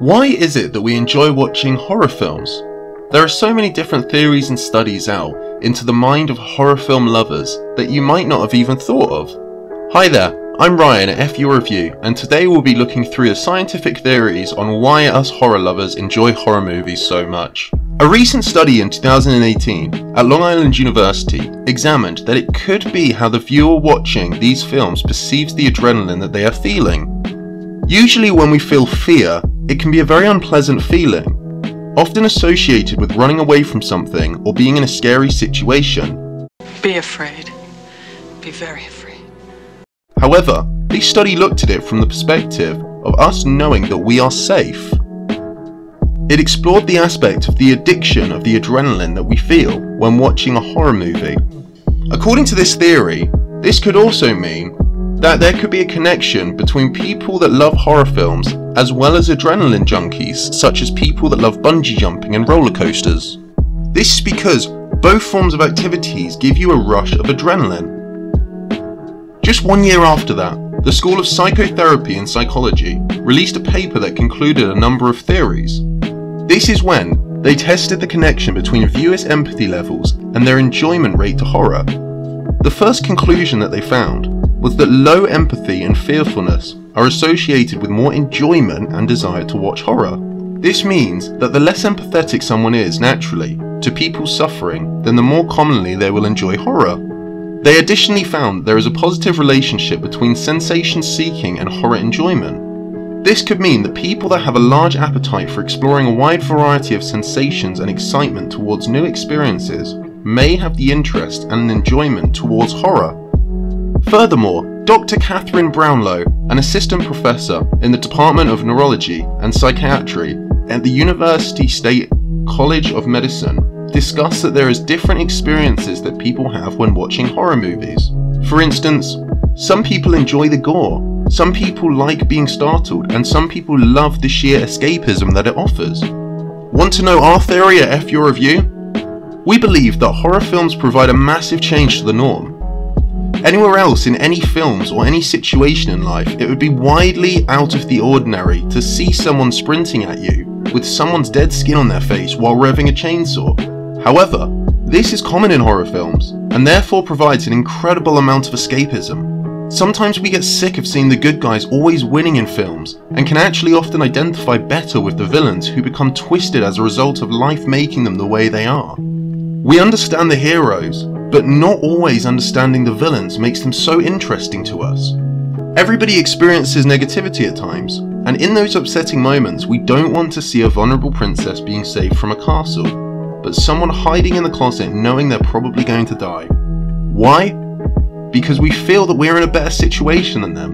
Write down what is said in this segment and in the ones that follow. Why is it that we enjoy watching horror films? There are so many different theories and studies out into the mind of horror film lovers that you might not have even thought of. Hi there, I'm Ryan at Eff Your Review, and today we'll be looking through the scientific theories on why us horror lovers enjoy horror movies so much. A recent study in 2018 at Long Island University examined that it could be how the viewer watching these films perceives the adrenaline that they are feeling. Usually when we feel fear, it can be a very unpleasant feeling, often associated with running away from something or being in a scary situation. Be afraid. Be very afraid. However, this study looked at it from the perspective of us knowing that we are safe. It explored the aspect of the addiction of the adrenaline that we feel when watching a horror movie. According to this theory, this could also mean that there could be a connection between people that love horror films as well as adrenaline junkies such as people that love bungee jumping and roller coasters. This is because both forms of activities give you a rush of adrenaline. Just 1 year after that, the School of Psychotherapy and Psychology released a paper that concluded a number of theories. This is when they tested the connection between viewers' empathy levels and their enjoyment rate to horror. The first conclusion that they found was that low empathy and fearfulness are associated with more enjoyment and desire to watch horror. This means that the less empathetic someone is naturally to people suffering, then the more commonly they will enjoy horror. They additionally found there is a positive relationship between sensation seeking and horror enjoyment. This could mean that people that have a large appetite for exploring a wide variety of sensations and excitement towards new experiences may have the interest and enjoyment towards horror. Furthermore, Dr. Catherine Brownlow, an assistant professor in the Department of Neurology and Psychiatry at the University State College of Medicine, discussed that there is different experiences that people have when watching horror movies. For instance, some people enjoy the gore, some people like being startled, and some people love the sheer escapism that it offers. Want to know our theory at Eff Your Review? We believe that horror films provide a massive change to the norm. Anywhere else in any films or any situation in life, it would be widely out of the ordinary to see someone sprinting at you with someone's dead skin on their face while revving a chainsaw. However, this is common in horror films and therefore provides an incredible amount of escapism. Sometimes we get sick of seeing the good guys always winning in films and can actually often identify better with the villains who become twisted as a result of life making them the way they are. We understand the heroes, but not always understanding the villains makes them so interesting to us. Everybody experiences negativity at times, and in those upsetting moments we don't want to see a vulnerable princess being saved from a castle, but someone hiding in the closet knowing they're probably going to die. Why? Because we feel that we're in a better situation than them.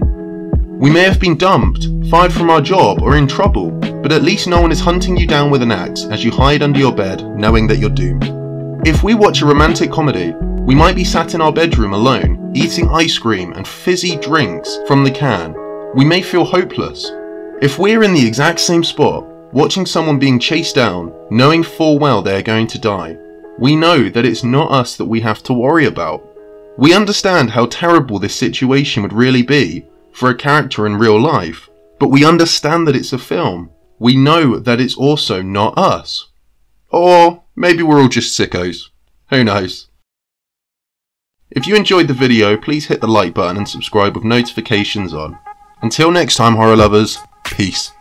We may have been dumped, fired from our job, or in trouble, but at least no one is hunting you down with an axe as you hide under your bed knowing that you're doomed. If we watch a romantic comedy, we might be sat in our bedroom alone, eating ice cream and fizzy drinks from the can. We may feel hopeless. If we're in the exact same spot, watching someone being chased down, knowing full well they are going to die, we know that it's not us that we have to worry about. We understand how terrible this situation would really be for a character in real life, but we understand that it's a film. We know that it's also not us. Or maybe we're all just sickos. Who knows? If you enjoyed the video, please hit the like button and subscribe with notifications on. Until next time, horror lovers, peace.